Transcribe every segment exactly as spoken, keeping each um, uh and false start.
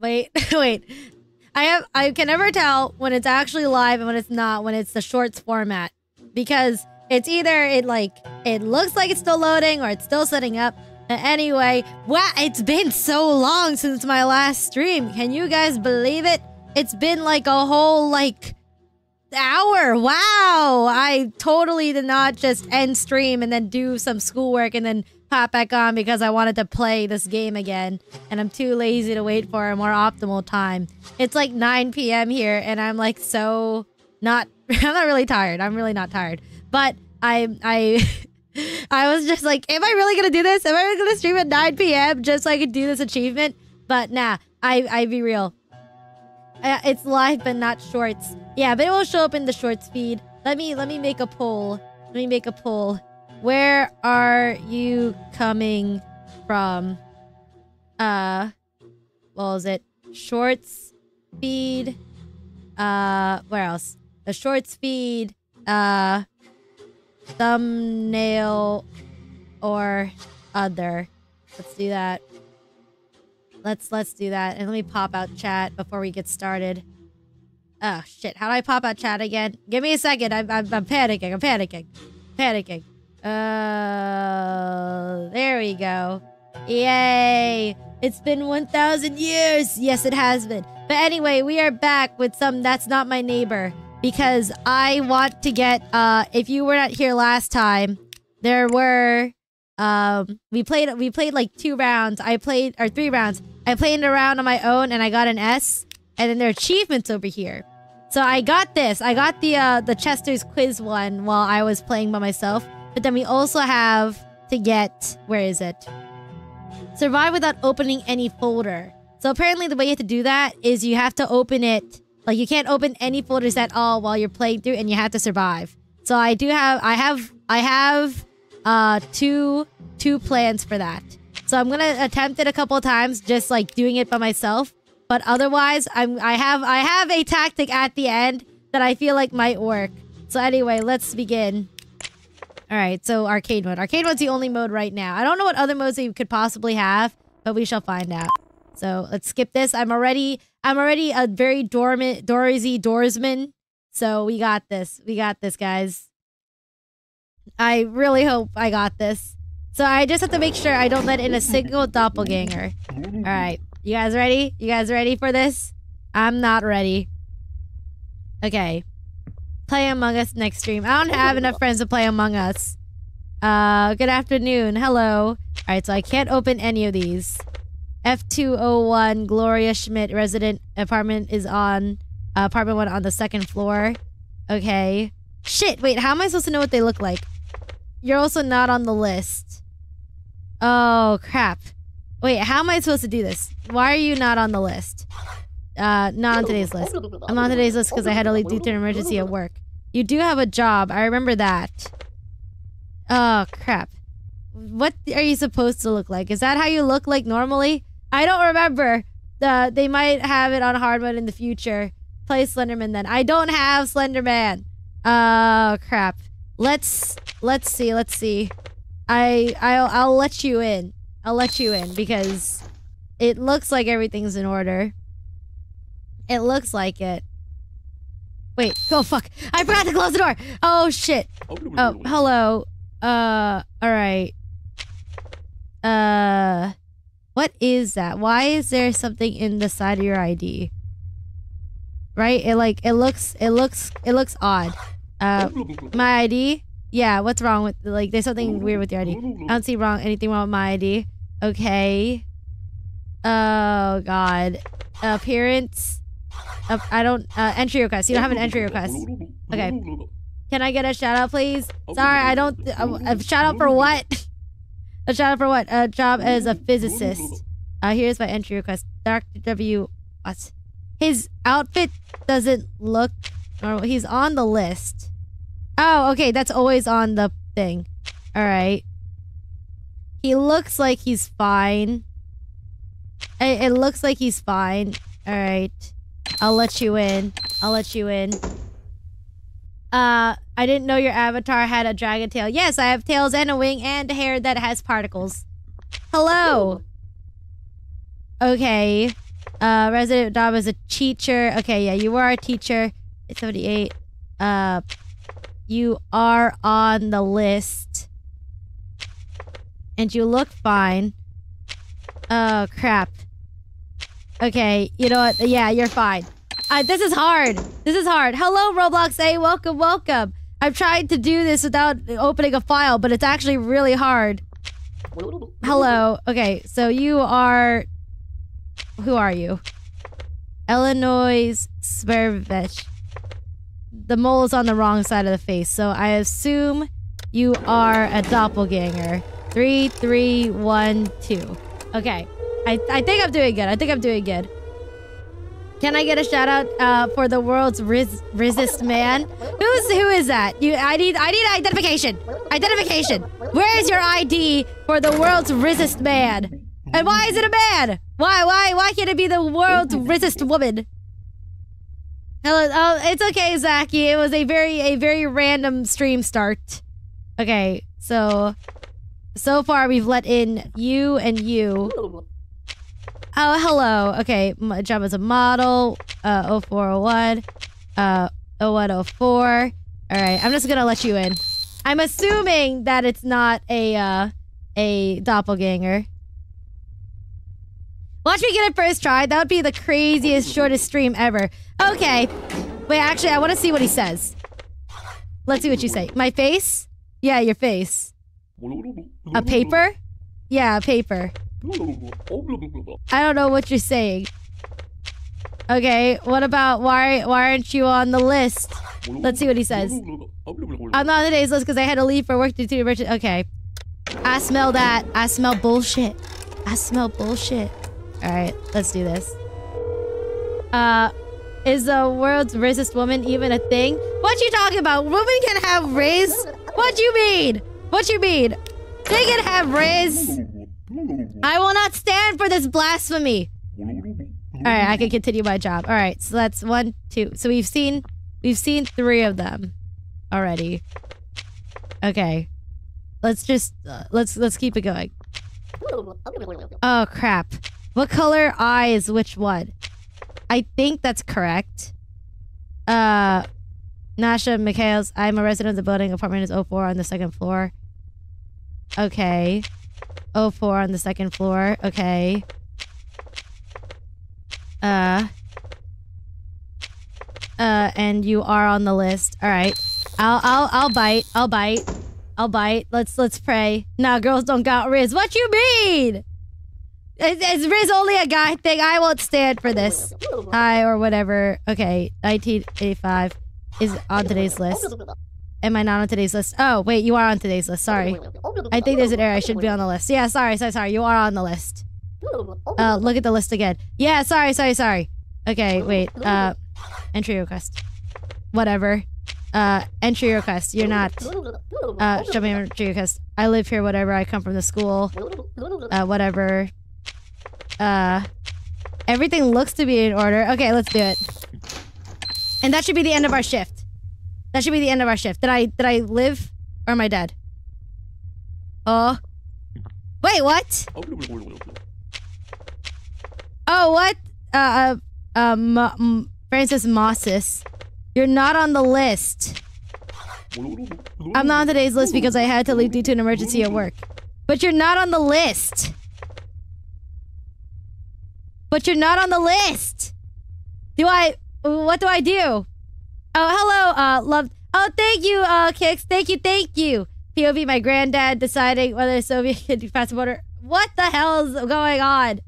Wait, wait. I have I can never tell when it's actually live and when it's not, when it's the shorts format. Because it's either it like it looks like it's still loading or it's still setting up. Anyway, wow, it's been so long since my last stream. Can you guys believe it? It's been like a whole like hour. Wow. I totally did not just end stream and then do some schoolwork and then pop back on because I wanted to play this game again. And I'm too lazy to wait for a more optimal time. It's like nine p m here and I'm like so not I'm not really tired. I'm really not tired. But I I I was just like, am I really gonna do this? Am I really gonna stream at nine p m just so I could do this achievement? But nah, I I be real. I, it's live, but not shorts. Yeah, but it will show up in the shorts feed. Let me let me make a poll. Let me make a poll. Where are you coming from? Uh, what was it? Shorts feed. Uh, where else? The shorts feed. Uh. Thumbnail or other. Let's do that. Let's let's do that. And let me pop out chat before we get started. Oh shit! How do I pop out chat again? Give me a second. I'm I'm, I'm panicking. I'm panicking. Panicking. Uh, there we go. Yay! It's been one thousand years. Yes, it has been. But anyway, we are back with some. That's Not My Neighbor. Because I want to get, uh, if you were not here last time, there were, um, we played, we played like two rounds. I played, or three rounds. I played a round on my own and I got an S. And then there are achievements over here. So I got this. I got the, uh, the Chester's quiz one while I was playing by myself. But then we also have to get, where is it? Survive without opening any folder. So apparently the way you have to do that is you have to open it. Like, you can't open any folders at all while you're playing through, and you have to survive. So I do have... I have... I have... Uh, two... Two plans for that. So I'm gonna attempt it a couple of times, just, like, doing it by myself. But otherwise, I'm... I have... I have a tactic at the end that I feel like might work. So anyway, let's begin. Alright, so arcade mode. Arcade mode's the only mode right now. I don't know what other modes you could possibly have, but we shall find out. So let's skip this. I'm already... I'm already a very dormant, doorsy doorsman, so we got this. We got this, guys. I really hope I got this. So I just have to make sure I don't let in a single doppelganger. All right, you guys ready? You guys ready for this? I'm not ready. Okay, play Among Us next stream. I don't have enough friends to play Among Us. Uh, good afternoon. Hello. All right, so I can't open any of these. F two oh one Gloria Schmidt resident apartment is on uh, apartment one on the second floor. Okay. Shit, wait, how am I supposed to know what they look like? You're also not on the list. Oh, crap. Wait, how am I supposed to do this? Why are you not on the list? Uh, not on today's list. I'm on today's list because I had to leave due to an emergency at work. You do have a job. I remember that. Oh, crap. What are you supposed to look like? Is that how you look like normally? I don't remember. Uh, they might have it on hard mode in the future. Play Slenderman then. I don't have Slenderman. Oh crap. Let's let's see. Let's see. I I'll I'll let you in. I'll let you in because it looks like everything's in order. It looks like it. Wait. Oh fuck. I forgot to close the door. Oh shit. Oh hello. Uh. All right. Uh, what is that? Why is there something in the side of your I D? Right? It like it looks it looks it looks odd. Uh, my I D? Yeah. What's wrong with like? There's something weird with your I D. I don't see wrong anything wrong with my I D. Okay. Oh God. Appearance. Uh, I don't. Uh, entry request. You don't have an entry request. Okay. Can I get a shout out, please? Sorry, I don't. Uh, a shout out for what? A shout out for what? A job as a physicist. Uh, here's my entry request. Doctor W. What? His outfit doesn't look normal. He's on the list. Oh, okay. That's always on the thing. All right. He looks like he's fine. It, it looks like he's fine. All right. I'll let you in. I'll let you in. Uh, I didn't know your avatar had a dragon tail. Yes, I have tails and a wing and hair that has particles. Hello. Okay. Uh, resident job as a teacher. Okay, yeah, you are a teacher. It's seventy-eight. Uh, you are on the list. And you look fine. Oh, crap. Okay, you know what? Yeah, you're fine. Uh, this is hard. This is hard. Hello, Roblox A. Welcome, welcome. I've tried to do this without opening a file, but it's actually really hard. Hello. Okay, so you are... Who are you? Illinois Svervich. The mole is on the wrong side of the face, so I assume you are a doppelganger. Three, three, one, two. Okay. I, I think I'm doing good. I think I'm doing good. Can I get a shout out uh, for the world's res resist man? Who's who is that? You, I need I need identification. Identification. Where is your I D for the world's resist man? And why is it a man? Why why why can't it be the world's resist woman? Hello. Oh, it's okay, Zaki. It was a very a very random stream start. Okay, so so far we've let in you and you. Oh, hello. Okay, my job as a model, uh, oh four oh one, uh, oh one oh four. All right, I'm just gonna let you in. I'm assuming that it's not a, uh, a doppelganger. Watch me get it first try. That would be the craziest, shortest stream ever. Okay. Wait, actually, I wanna see what he says. Let's see what you say. My face? Yeah, your face. A paper? Yeah, a paper. I don't know what you're saying. Okay, what about why why aren't you on the list? Let's see what he says. I'm not on today's list because I had to leave for work due to the emergency. Okay. I smell that. I smell bullshit. I smell bullshit. Alright, let's do this. Uh, is the world's racist woman even a thing? What you talking about? Women can have race? What you mean? What you mean? They can have race? I will not stand for this blasphemy. Alright, I can continue my job. Alright, so that's one, two. So we've seen we've seen three of them already. Okay. Let's just uh, let's let's keep it going. Oh crap. What color eye is which one? I think that's correct. Uh Nasha Mikhails, I'm a resident of the building. Apartment is oh four on the second floor. Okay. oh four on the second floor. Okay. Uh. Uh, and you are on the list. All right. I'll I'll I'll bite. I'll bite. I'll bite. Let's let's pray. Nah, girls don't got Riz. What you mean? Is, is Riz only a guy thing? I won't stand for this. Hi or whatever. Okay. nineteen eighty-five is on today's list. Am I not on today's list? Oh, wait, you are on today's list. Sorry. I think there's an error. I should be on the list. Yeah, sorry, sorry, sorry. You are on the list. Uh, look at the list again. Yeah, sorry, sorry, sorry. Okay, wait. Uh, entry request. Whatever. Uh, entry request. You're not. Uh, show me entry request. I live here, whatever. I come from the school. Uh, whatever. Uh, everything looks to be in order. Okay, let's do it. And that should be the end of our shift. That should be the end of our shift. Did I did I live or am I dead? Oh. Wait, what? Oh, what? Uh, uh, um, Francis Mosses. You're not on the list. I'm not on today's list because I had to leave due to an emergency at work. But you're not on the list. But you're not on the list. Do I... What do I do? Oh, hello, uh, love. Oh, thank you, uh, Kix. Thank you, thank you. P O V, my granddad deciding whether the Soviet can do fast border. What the hell is going on?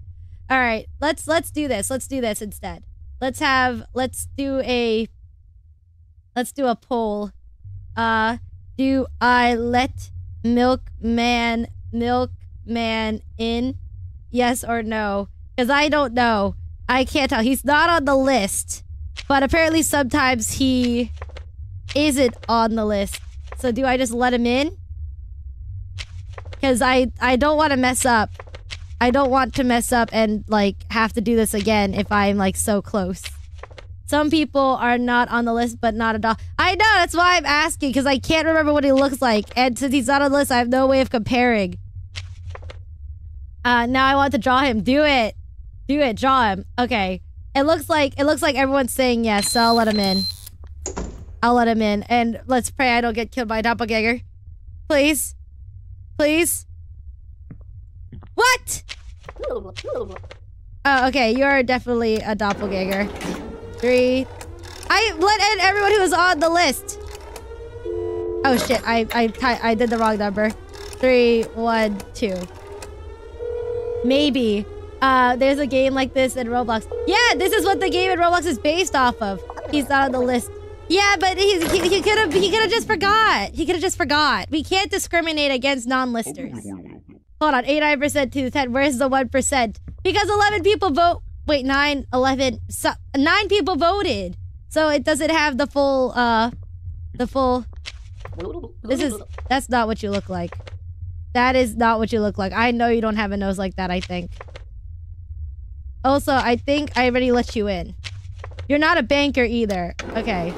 All right, let's let's do this. Let's do this instead. Let's have let's do a let's do a poll. Uh, do I let milkman milkman in? Yes or no? Because I don't know. I can't tell. He's not on the list. But apparently sometimes he isn't on the list. So do I just let him in? Because I, I don't want to mess up. I don't want to mess up and like have to do this again if I'm like so close. Some people are not on the list, but not at all. I know, that's why I'm asking, because I can't remember what he looks like. And since he's not on the list, I have no way of comparing. Uh, now I want to draw him. Do it. Do it. Draw him. Okay. It looks like it looks like everyone's saying yes, so I'll let him in. I'll let him in, and let's pray I don't get killed by a doppelganger. Please, please. What? Oh, okay. You are definitely a doppelganger. Three. I let in everyone who was on the list. Oh shit! I I I did the wrong number. Three, one, two. Maybe. Uh, there's a game like this in Roblox. Yeah, this is what the game in Roblox is based off of. He's not on the list. Yeah, but he's, he he could have he could have just forgot. He could have just forgot. We can't discriminate against non-listers. Hold on, eighty-nine percent to ten. Where's the one percent? Because eleven people vote. Wait, nine, eleven, so, nine people voted. So it doesn't have the full uh, the full. This is that's not what you look like. That is not what you look like. I know you don't have a nose like that. I think. Also, I think I already let you in. You're not a banker either. Okay.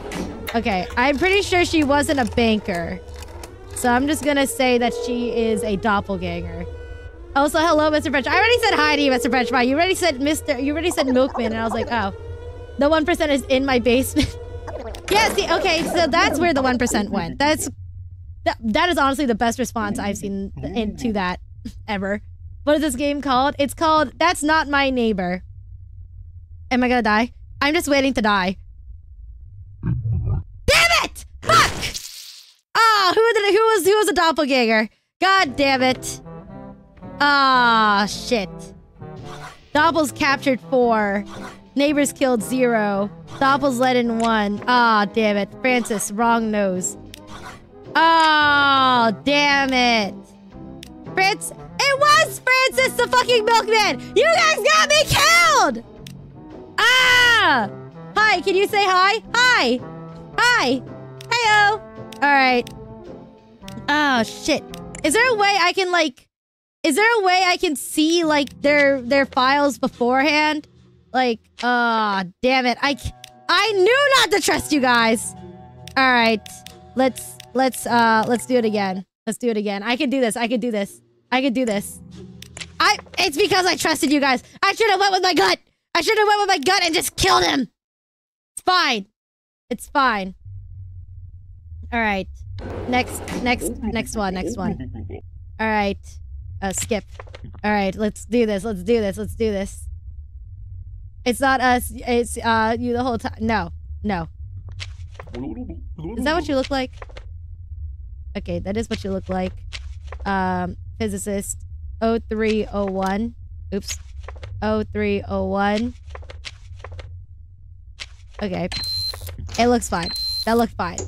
Okay. I'm pretty sure she wasn't a banker. So I'm just gonna say that she is a doppelganger. Also, hello, Mister French. I already said hi to you, Mister French. Wow, you already said Mister You already said Milkman, and I was like, oh. The one percent is in my basement. Yeah, see, okay, so that's where the one percent went. That's... That, that is honestly the best response I've seen in, to that ever. What is this game called? It's called That's Not My Neighbor. Am I gonna die? I'm just waiting to die. Damn it! Fuck! Ah, oh, who did it? Who was who was a doppelganger? God damn it! Ah, oh, shit. Doppels captured four. Neighbors killed zero. Doppels let in one. Ah, oh, damn it, Francis, wrong nose. Oh, damn it, Francis. It was Francis the fucking milkman! You guys got me killed! Ah! Hi, can you say hi? Hi! Hi! Heyo! Alright. Oh, shit. Is there a way I can, like... Is there a way I can see, like, their their files beforehand? Like, ah, oh, damn it. I, I knew not to trust you guys! Alright. Let's, let's, uh, let's do it again. Let's do it again. I can do this. I can do this. I could do this. I. It's because I trusted you guys. I should have went with my gut. I should have went with my gut and just killed him. It's fine. It's fine. All right. Next. Next. Next one. Next one. All right. Uh, skip. All right. Let's do this. Let's do this. Let's do this. It's not us. It's uh you the whole time. No. No. Is that what you look like? Okay. That is what you look like. Um. Physicist oh three oh one. Oops. oh three oh one. Okay. It looks fine. That looked fine.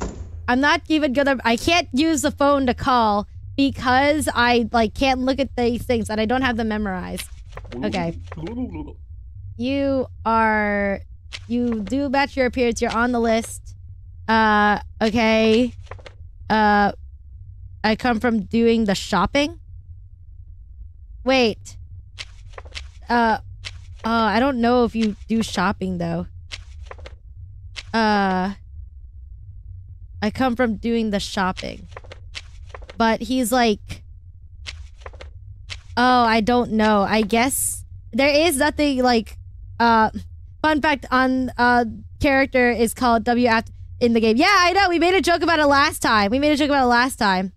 I'm not even gonna... I can't use the phone to call because I, like, can't look at these things and I don't have them memorized. Okay. You are... You do match your appearance. You're on the list. Uh, okay. Uh, I come from doing the shopping. Wait. Uh, oh, I don't know if you do shopping though. Uh, I come from doing the shopping, but he's like, oh, I don't know. I guess there is nothing like. Uh, fun fact on uh character is called W after in the game. Yeah, I know. We made a joke about it last time. We made a joke about it last time.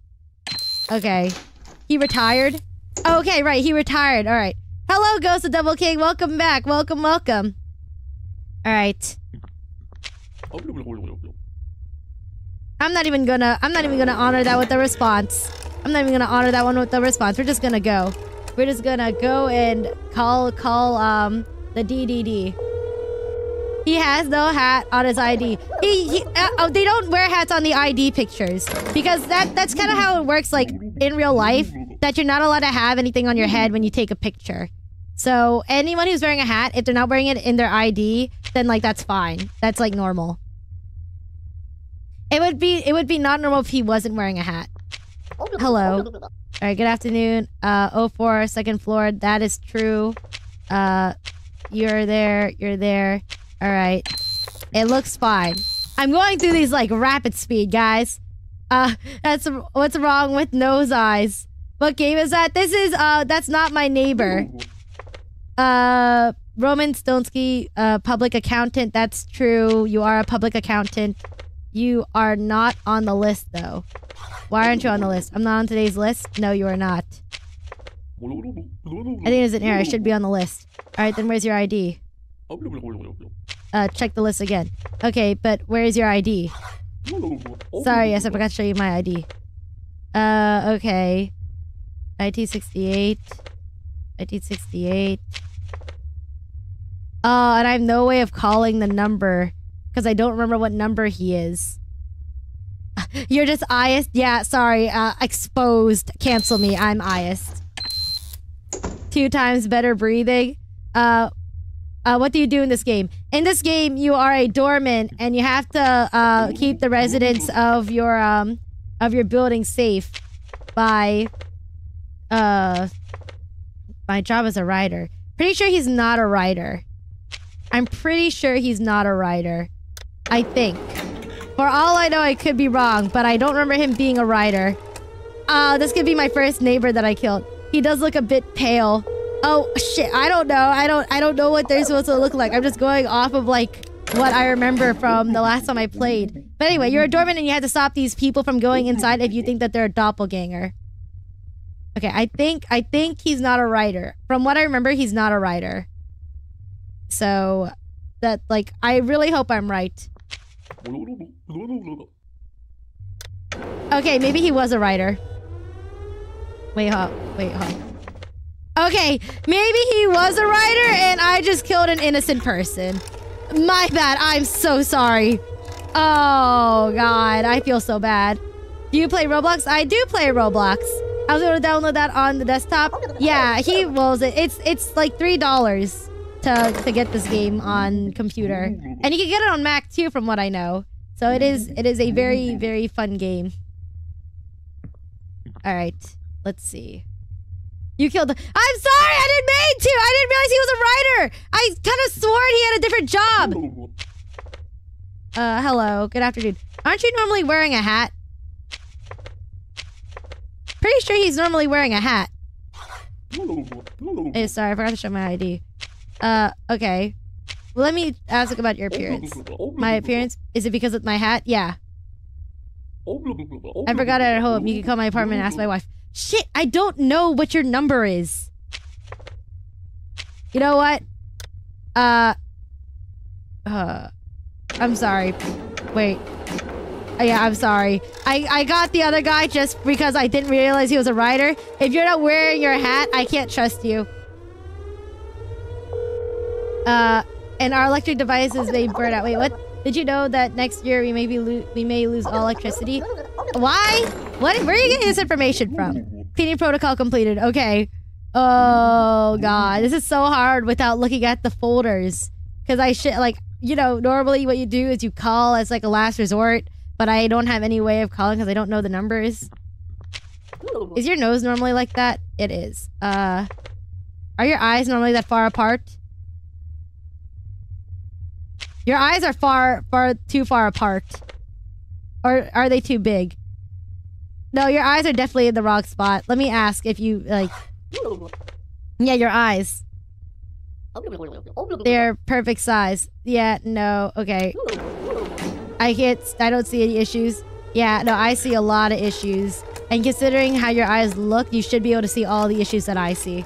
Okay, he retired. Okay, right, he retired. All right. Hello, Ghost of Double King. Welcome back. Welcome, welcome. All right. I'm not even gonna. I'm not even gonna honor that with a response. I'm not even gonna honor that one with a response. We're just gonna go. We're just gonna go and call call um the D D D. He has no hat on his I D. He, he uh, oh, they don't wear hats on the I D pictures because that that's kind of how it works. Like in real life. That you're not allowed to have anything on your head when you take a picture. So anyone who's wearing a hat, if they're not wearing it in their I D, then like that's fine. That's like normal. It would be it would be not normal if he wasn't wearing a hat. Hello. All right. Good afternoon. Uh, oh four, second floor. That is true. Uh, you're there. You're there. All right. It looks fine. I'm going through these like rapid speed, guys. Uh, that's what's wrong with nose eyes. What game is that? This is, uh, That's Not My Neighbor. Uh, Roman Stonsky, uh, public accountant. That's true. You are a public accountant. You are not on the list, though. Why aren't you on the list? I'm not on today's list. No, you are not. I think it's an error. I should be on the list. All right, then where's your I D? Uh, check the list again. Okay, but where's your I D? Sorry, yes, I forgot to show you my I D. Uh, okay. I T sixty-eight. I T sixty-eight. Oh, and I have no way of calling the number because I don't remember what number he is. You're just I S. Yeah, sorry. Uh, exposed. Cancel me. I'm I S. Two times better breathing. Uh, uh, what do you do in this game? In this game, you are a doorman and you have to uh, keep the residents of your um of your building safe by uh. My job as a writer. Pretty sure he's not a writer. I'm pretty sure he's not a writer. I think. For all I know, I could be wrong, but I don't remember him being a writer. Uh, this could be my first neighbor that I killed. He does look a bit pale. Oh shit! I don't know. I don't. I don't know what they're supposed to look like. I'm just going off of like what I remember from the last time I played. But anyway, you're a doorman and you have to stop these people from going inside if you think that they're a doppelganger. Okay, I think I think he's not a writer. From what I remember, he's not a writer. So that like I really hope I'm right. Okay, maybe he was a writer. Wait, hold wait, hold. Okay, maybe he was a writer and I just killed an innocent person. My bad. I'm so sorry. Oh god, I feel so bad. Do you play Roblox? I do play Roblox. I was going to download that on the desktop. Yeah, he rolls it. It's it's like three dollars to to get this game on computer. And you can get it on Mac too from what I know. So it is it is a very very fun game. All right. Let's see. You killed the I'm sorry. I didn't mean to. I didn't realize he was a writer. I kind of swore he had a different job. Uh hello. Good afternoon. Aren't you normally wearing a hat? Pretty sure he's normally wearing a hat. Hey, sorry, I forgot to show my I D. Uh, okay. Well, let me ask about your appearance. My appearance? Is it because of my hat? Yeah. I forgot it at home. You can call my apartment and ask my wife. Shit, I don't know what your number is. You know what? Uh. Uh. I'm sorry. Wait. Yeah, I'm sorry. I, I got the other guy just because I didn't realize he was a writer. If you're not wearing your hat, I can't trust you. Uh, and our electric devices, they burn out. Wait, what? Did you know that next year we may, be lo we may lose all electricity? Why? What? Where are you getting this information from? Cleaning protocol completed. Okay. Oh, God. This is so hard without looking at the folders. Because I should, like, you know, normally what you do is you call as, like, a last resort. But I don't have any way of calling because I don't know the numbers. Is your nose normally like that? It is. Uh, are your eyes normally that far apart? Your eyes are far, far too far apart. Or are they too big? No, your eyes are definitely in the wrong spot. Let me ask if you, like... Yeah, your eyes. They're perfect size. Yeah, no, okay. I can't, I don't see any issues. Yeah, no, I see a lot of issues. And considering how your eyes look, you should be able to see all the issues that I see.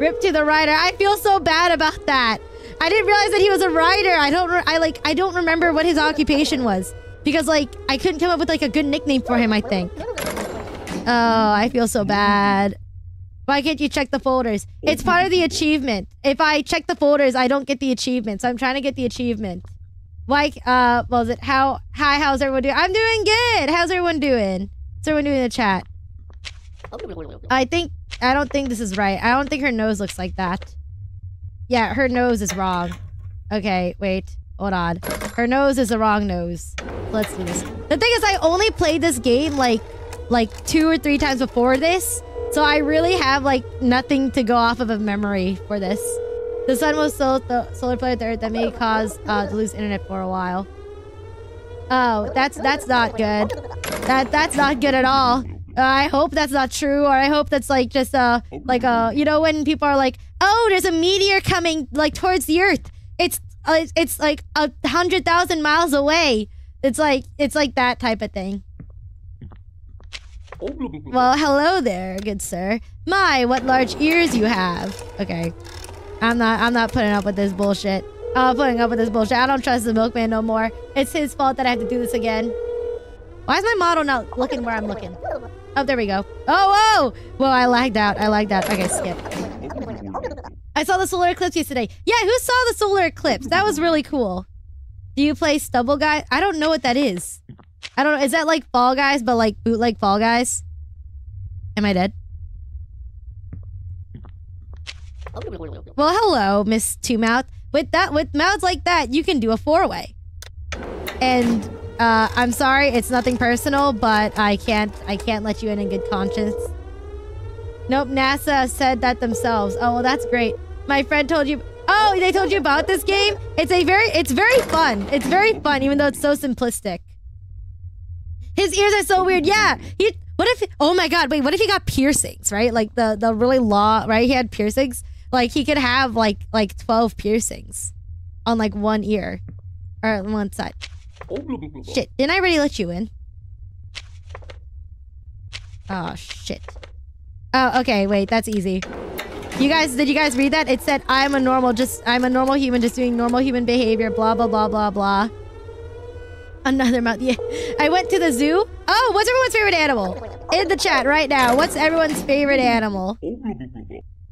Rip to the writer. I feel so bad about that. I didn't realize that he was a writer. I don't, I like, I don't remember what his occupation was because like, I couldn't come up with like a good nickname for him, I think. Oh, I feel so bad. Why can't you check the folders? It's part of the achievement. If I check the folders, I don't get the achievement. So I'm trying to get the achievement. Like, uh, what was it? How, hi, how's everyone doing? I'm doing good. How's everyone doing? What's everyone doing in the chat? I think, I don't think this is right. I don't think her nose looks like that. Yeah, her nose is wrong. Okay, wait, hold on. Her nose is the wrong nose. Let's do this. The thing is, I only played this game like, like two or three times before this. So I really have like nothing to go off of a memory for this. The sun was so th solar planet to Earth that may cause uh, to lose internet for a while. Oh, that's that's not good. That that's not good at all. Uh, I hope that's not true, or I hope that's like just uh like uh you know when people are like, oh, there's a meteor coming like towards the earth. It's uh, it's like a hundred thousand miles away. It's like it's like that type of thing. Well, hello there, good sir. My, what large ears you have. Okay. I'm not I'm not putting up with this bullshit. I'm putting up with this bullshit. I don't trust the milkman no more. It's his fault that I have to do this again. Why is my model not looking where I'm looking? Oh, there we go. Oh, whoa! Whoa, I lagged out. I lagged out. Okay, skip. I saw the solar eclipse yesterday. Yeah, who saw the solar eclipse? That was really cool. Do you play Stubble Guy? I don't know what that is. I don't know. Is that like Fall Guys, but like bootleg Fall Guys? Am I dead? Well, hello, Miss Two Mouth. With that, with mouths like that, you can do a four-way. And uh, I'm sorry, it's nothing personal, but I can't, I can't let you in in good conscience. Nope, NASA said that themselves. Oh, well, that's great. My friend told you. Oh, they told you about this game. It's a very, it's very fun. It's very fun, even though it's so simplistic. His ears are so weird. Yeah. He. What if? Oh my God. Wait. What if he got piercings? Right. Like the the really law. Right. He had piercings. Like he could have like like twelve piercings, on like one ear, or on one side. Shit. Didn't I already let you in? Oh shit. Oh okay. Wait. That's easy. You guys. Did you guys read that? It said I'm a normal. Just I'm a normal human. Just doing normal human behavior. Blah blah blah blah blah. Another month. Yeah. I went to the zoo. Oh, what's everyone's favorite animal? In the chat right now. What's everyone's favorite animal?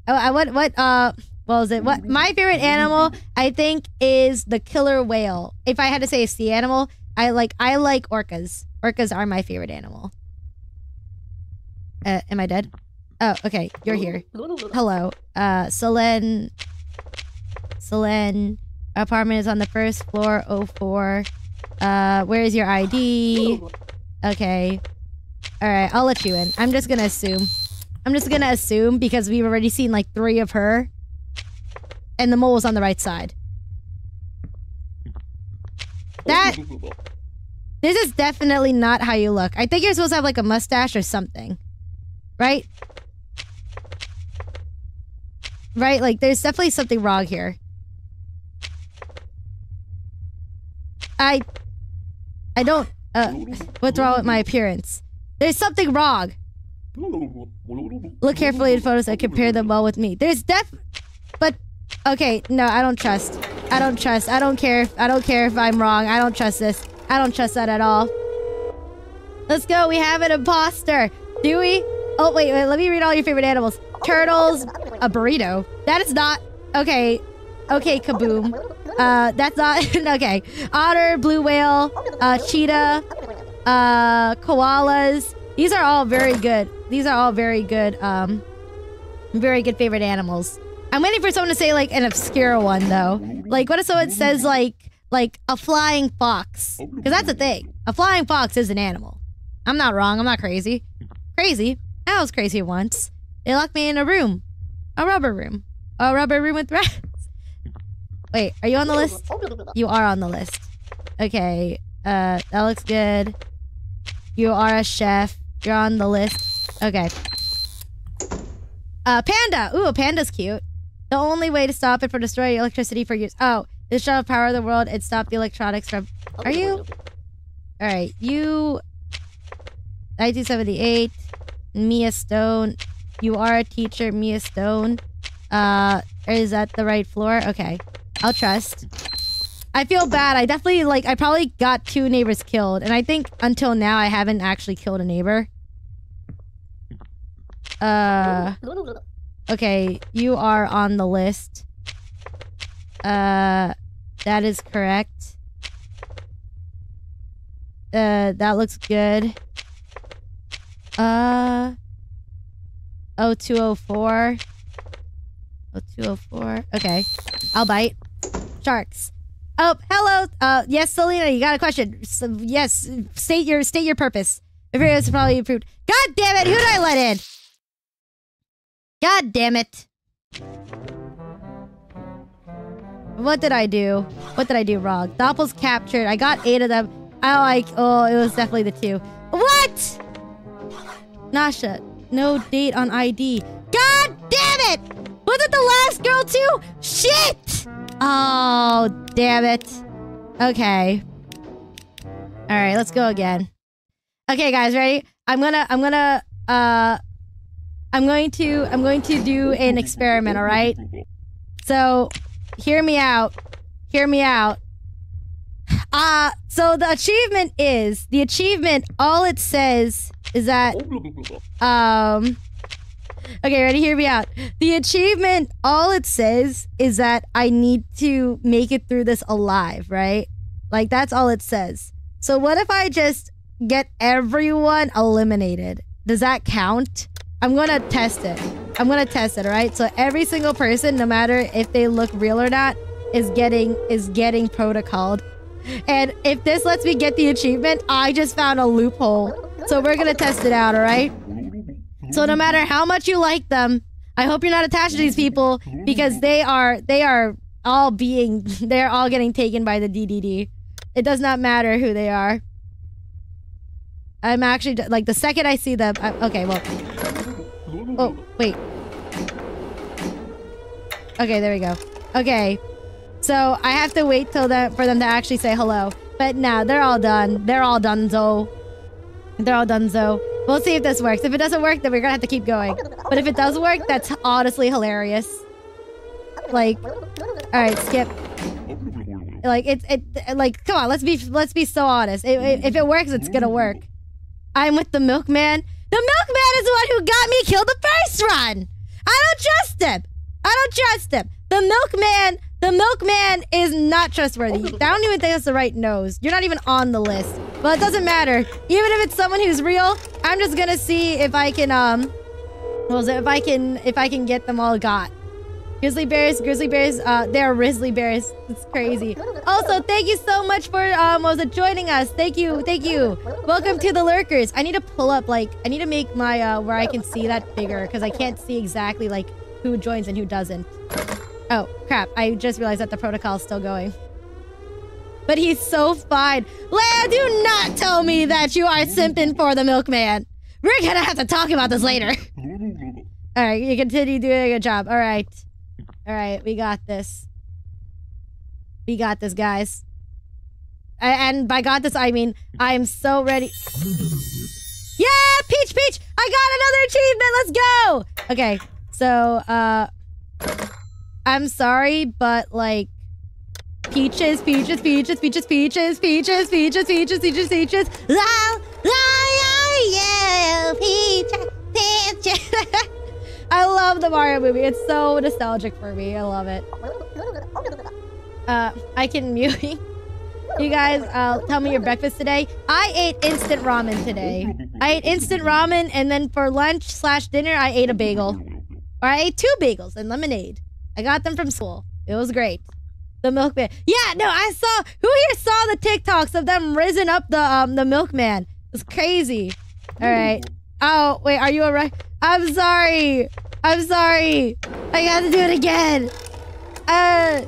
Oh, I what what uh what was it? What my favorite animal I think is the killer whale. If I had to say a sea animal, I like I like orcas. Orcas are my favorite animal. Uh, am I dead? Oh, okay. You're here. Hello. Uh Selene Selene apartment is on the first floor, oh four. Uh, where is your I D? Okay. Alright, I'll let you in. I'm just gonna assume. I'm just gonna assume because we've already seen like three of her. And the mole was on the right side. That... This is definitely not how you look. I think you're supposed to have like a mustache or something. Right? Right? Like, there's definitely something wrong here. I... I don't... Uh, what's wrong with my appearance? There's something wrong. Look carefully at photos and compare them well with me. There's def... But... Okay, no, I don't trust. I don't trust. I don't care if... I don't care if I'm wrong. I don't trust this. I don't trust that at all. Let's go. We have an imposter. Do we? Oh, wait, wait. Let me read all your favorite animals. Turtles. A burrito. That is not... Okay. Okay, kaboom. Uh, that's not... Okay. Otter, blue whale, uh, cheetah, uh, koalas. These are all very good. These are all very good, um... Very good favorite animals. I'm waiting for someone to say, like, an obscure one, though. Like, what if someone says, like, like, a flying fox? Because that's a thing. A flying fox is an animal. I'm not wrong. I'm not crazy. Crazy? I was crazy once. They locked me in a room. A rubber room. A rubber room with rats. Wait, are you on the list? You are on the list. Okay, uh, that looks good. You are a chef. You're on the list. Okay. Uh, panda! Ooh, a panda's cute. The only way to stop it from destroying electricity for years. Oh, this shall power the world and stop the electronics from... Are you? Alright, you... nineteen seventy-eight. Mia Stone. You are a teacher, Mia Stone. Uh, is that the right floor? Okay. I'll trust. I feel bad. I definitely, like, I probably got two neighbors killed. And I think until now I haven't actually killed a neighbor. Uh... Okay, you are on the list. Uh... That is correct. Uh, that looks good. Uh... oh two oh four. oh two oh four. Okay. I'll bite. Sharks. Oh, hello. Uh, yes, Selena, you got a question. So, yes, state your state your purpose. If it was probably improved. God damn it! Who did I let in? God damn it! What did I do? What did I do wrong? Doppel's captured. I got eight of them. I like. Oh, it was definitely the two. What? Nasha, no date on I D. God damn it! wasn't the last girl too? Shit! Oh, damn it. Okay. Alright, let's go again. Okay, guys, ready? I'm gonna, I'm gonna, uh... I'm going to, I'm going to do an experiment, alright? So, hear me out. Hear me out. Uh, so the achievement is, the achievement, all it says is that, um... Okay, ready? Hear me out. The achievement, all it says is that I need to make it through this alive, right? Like, that's all it says. So what if I just get everyone eliminated? Does that count? I'm gonna test it. I'm gonna test it, alright? So every single person, no matter if they look real or not, is getting is getting protocoled. And if this lets me get the achievement, I just found a loophole. So we're gonna test it out, alright? So no matter how much you like them, I hope you're not attached to these people, because they are they are all being they're all getting taken by the D D D. It does not matter who they are. I'm actually like the second I see them. I, okay, well. Oh wait. Okay, there we go. Okay, so I have to wait till the, for them to actually say hello. But nah, they're all done. They're all donezo. They're all donezo. We'll see if this works. If it doesn't work, then we're gonna have to keep going. But if it does work, that's honestly hilarious. Like, all right, skip. Like it's it like come on, let's be let's be so honest. It, it, if it works, it's gonna work. I'm with the milkman. The milkman is the one who got me killed the first run. I don't trust him. I don't trust him. The milkman. The milkman is not trustworthy. I don't even think that's the right nose. You're not even on the list. Well, it doesn't matter. Even if it's someone who's real, I'm just gonna see if I can um, what was it? If I can if I can get them all got. Grizzly bears, grizzly bears. Uh, they're grizzly bears. It's crazy. Also, thank you so much for um, what was it, joining us. Thank you, thank you. Welcome to the lurkers. I need to pull up like I need to make my uh where I can see that bigger because I can't see exactly like who joins and who doesn't. Oh, crap. I just realized that the protocol is still going. But he's so fine. Leia, do not tell me that you are simping for the milkman. We're gonna have to talk about this later. Alright, you continue doing a good job. Alright. Alright, we got this. We got this, guys. I, and by got this, I mean, I am so ready. Yeah! Peach, Peach! I got another achievement! Let's go! Okay, so, uh... I'm sorry, but like peaches, peaches, peaches, peaches, peaches, peaches, peaches, peaches, peaches, peaches. La la yeah, peaches, peaches. I love the Mario movie. It's so nostalgic for me. I love it. Uh, I can mute you guys. Uh, tell me your breakfast today. I ate instant ramen today. I ate instant ramen, and then for lunch slash dinner, I ate a bagel, or I ate two bagels and lemonade. I got them from school. It was great. The milkman. Yeah, no, I saw... Who here saw the TikToks of them risen up the um the milkman? It was crazy. All right. Oh, wait, are you all right? I'm sorry. I'm sorry. I got to do it again. Uh,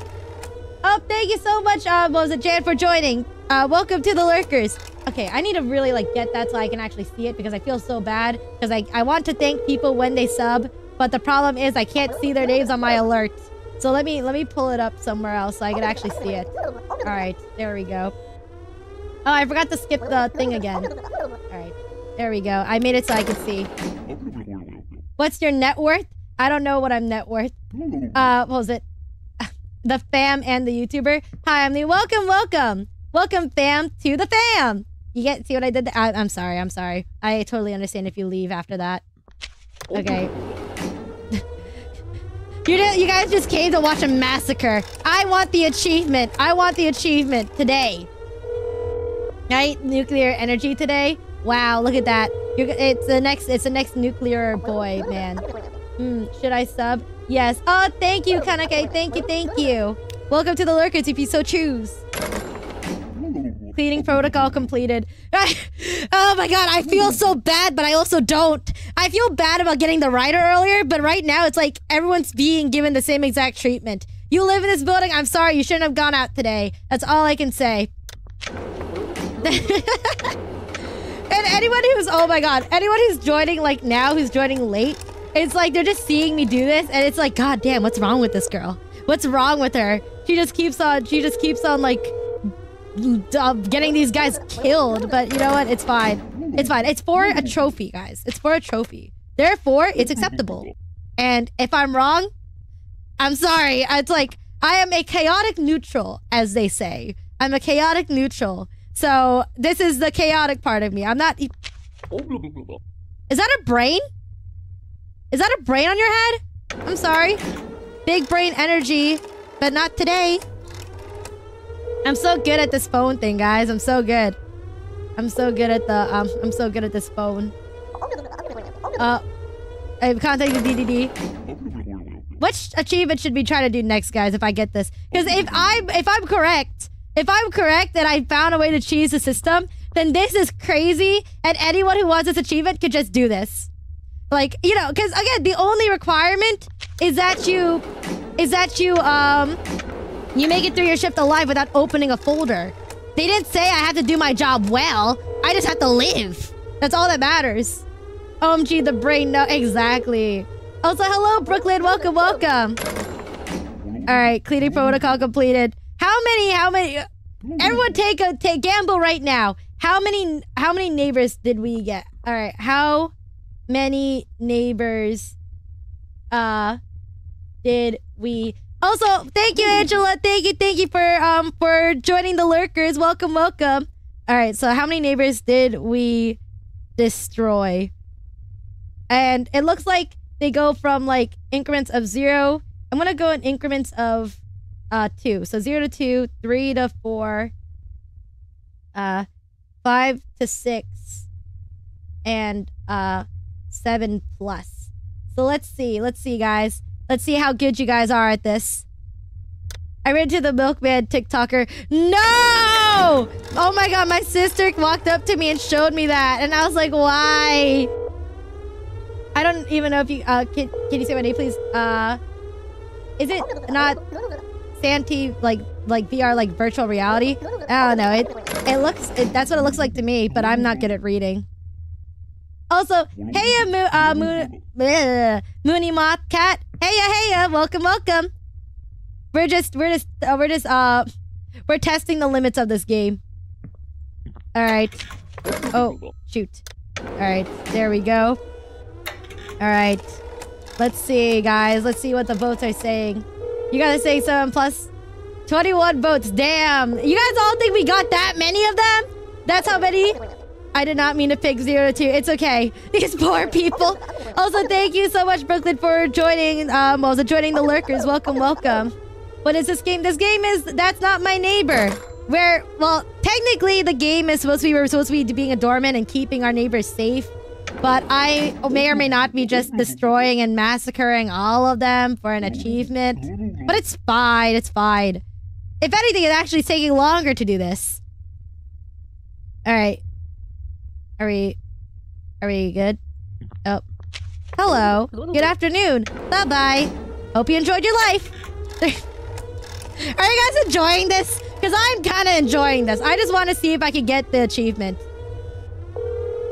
oh, thank you so much, uh, what was it, Jan, for joining. Uh, welcome to the lurkers. Okay, I need to really, like, get that so I can actually see it because I feel so bad because I, I want to thank people when they sub. But the problem is I can't see their names on my alert. So let me let me pull it up somewhere else so I can actually see it. All right, there we go. Oh, I forgot to skip the thing again. All right, there we go. I made it so I could see. What's your net worth? I don't know what I'm net worth. Uh, what was it? The fam and the YouTuber. Hi, I'm the welcome, welcome, welcome fam to the fam. You get see what I did? There? I, I'm sorry, I'm sorry. I totally understand if you leave after that. Okay. You, you guys just came to watch a massacre. I want the achievement. I want the achievement today. Night nuclear energy today. Wow, look at that. You're, it's the next. It's the next nuclear boy, man. Mm, should I sub? Yes. Oh, thank you, Kanake. Thank you, thank you. Welcome to the lurkers, if you so choose. Cleaning protocol completed. Oh my god, I feel so bad, but I also don't. I feel bad about getting the rider earlier, but right now it's like everyone's being given the same exact treatment. You live in this building, I'm sorry, you shouldn't have gone out today. That's all I can say. And anyone who's, oh my god, anyone who's joining like now, who's joining late, It's like they're just seeing me do this, and it's like, God damn, what's wrong with this girl? What's wrong with her? She just keeps on, she just keeps on like uh, getting these guys killed. But you know what? It's fine. It's fine. It's for a trophy, guys. It's for a trophy. Therefore, it's acceptable. And if I'm wrong, I'm sorry. It's like, I am a chaotic neutral, as they say. I'm a chaotic neutral. So this is the chaotic part of me. I'm not... E Is that a brain? Is that a brain on your head? I'm sorry. Big brain energy, but not today. I'm so good at this phone thing, guys. I'm so good. I'm so good at the... Um, I'm so good at this phone. Uh, I've contacted the D D D. What achievement should we try to do next, guys, if I get this? Because if I'm, if I'm correct... If I'm correct that I found a way to cheese the system, then this is crazy, and anyone who wants this achievement could just do this. Like, you know, because again, the only requirement is that you, is that you, um, you make it through your shift alive without opening a folder. They didn't say I have to do my job well. I just have to live. That's all that matters. O M G, the brain, no, exactly. Also, hello, Brooklyn. Welcome, welcome. All right, cleaning protocol completed. How many, how many, everyone take a take gamble right now. How many, how many neighbors did we get? All right, how many neighbors uh, did we? Also, thank you, Angela. Thank you, thank you for um for joining the lurkers. Welcome, welcome. All right, so how many neighbors did we destroy? And it looks like they go from like increments of zero. I'm gonna go in increments of Uh, two. So zero to two, three to four, uh, five to six, and uh, seven plus. So let's see. Let's see, guys. Let's see how good you guys are at this. I ran to the milkman TikToker. No! Oh my God, my sister walked up to me and showed me that. And I was like, why? I don't even know if you, uh, can, can you say my name, please? Uh, is it not... Santi, like like V R, like virtual reality. I don't know. It it looks it, that's what it looks like to me, but I'm not good at reading. Also, heya Mo, uh, Moon, bleh, Moony Moth Cat. Heya heya, welcome welcome. We're just we're just uh, we're just uh we're testing the limits of this game. All right. Oh shoot. All right, there we go. All right, let's see, guys. Let's see what the votes are saying. You gotta say seven plus twenty-one votes. Damn. You guys all think we got that many of them? That's how many? I did not mean to pick zero to two. It's okay. These poor people. Also, thank you so much, Brooklyn, for joining. Um, also joining the lurkers. Welcome, welcome. What is this game? This game is That's Not My Neighbor. Where, well, technically the game is supposed to be, we're supposed to be being a doorman and keeping our neighbors safe. But I may or may not be just destroying and massacring all of them for an achievement. But it's fine, it's fine. If anything, it's actually taking longer to do this. Alright. Are we... Are we good? Oh. Hello. Good afternoon. Bye-bye. Hope you enjoyed your life. Are you guys enjoying this? Because I'm kind of enjoying this. I just want to see if I can get the achievement.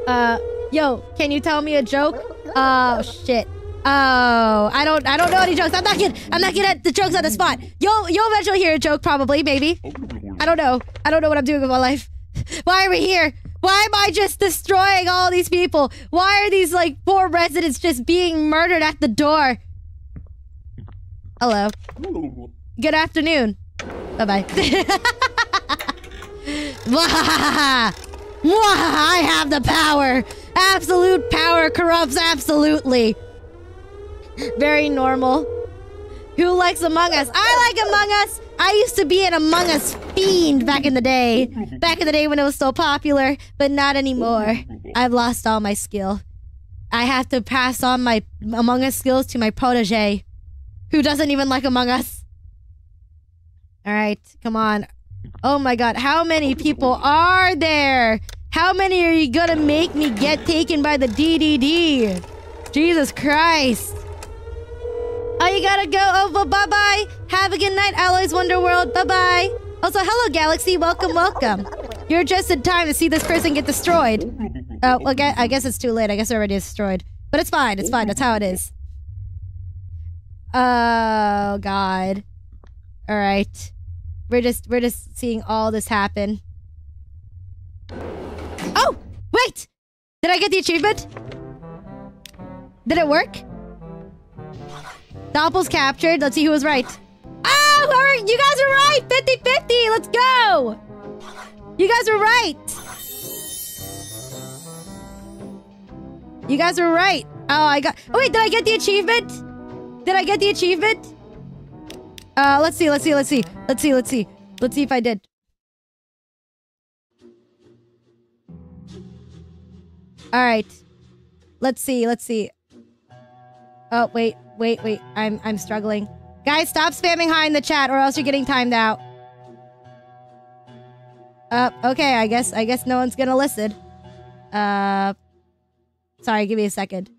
Uh... Yo, can you tell me a joke? Oh shit. Oh, I don't I don't know any jokes. I'm not good. I'm not good at the jokes on the spot. You'll you'll eventually hear a joke probably, maybe. I don't know. I don't know what I'm doing with my life. Why are we here? Why am I just destroying all these people? Why are these like poor residents just being murdered at the door? Hello. Good afternoon. Bye-bye. I have the power. Absolute power corrupts absolutely. Very normal. Who likes Among Us? I like Among Us. I used to be an Among Us fiend back in the day. Back in the day when it was so popular, but not anymore. I've lost all my skill. I have to pass on my Among Us skills to my protege, who doesn't even like Among Us. All right, come on. Oh my God, how many people are there? How many are you gonna make me get taken by the D D D? Jesus Christ. Oh, you gotta go. Oh, well, bye-bye. Have a good night, Alloys Wonderworld. Bye-bye. Also, hello, Galaxy. Welcome, welcome. You're just in time to see this person get destroyed. Oh, well, I guess it's too late. I guess they're already destroyed. But it's fine. It's fine. That's how it is. Oh, God. All right. We're just we're just seeing all this happen. Oh, wait. Did I get the achievement? Did it work? Doppel's captured. Let's see who was right. Oh, all right. You guys are right. fifty fifty. Let's go. You guys are right. You guys are right. Oh, I got... Oh, wait. Did I get the achievement? Did I get the achievement? Uh, let's see, let's see, let's see, let's see, let's see, let's see if I did. All right, let's see, let's see. Oh wait, wait, wait! I'm I'm struggling, guys. Stop spamming hi in the chat, or else you're getting timed out. Uh, okay, I guess I guess no one's gonna listen. Uh, sorry, give me a second.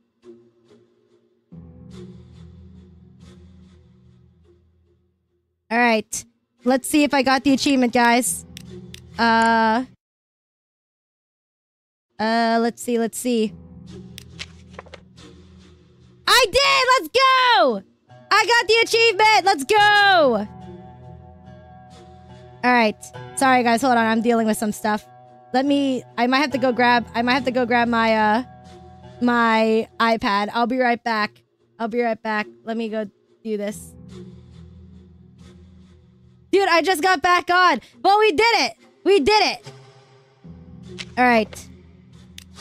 All right, let's see if I got the achievement, guys. Uh, uh, let's see, let's see. I did! Let's go! I got the achievement! Let's go! All right, sorry guys, hold on. I'm dealing with some stuff. Let me. I might have to go grab. I might have to go grab my uh, my iPad. I'll be right back. I'll be right back. Let me go do this. Dude, I just got back on. Well, we did it. We did it. All right.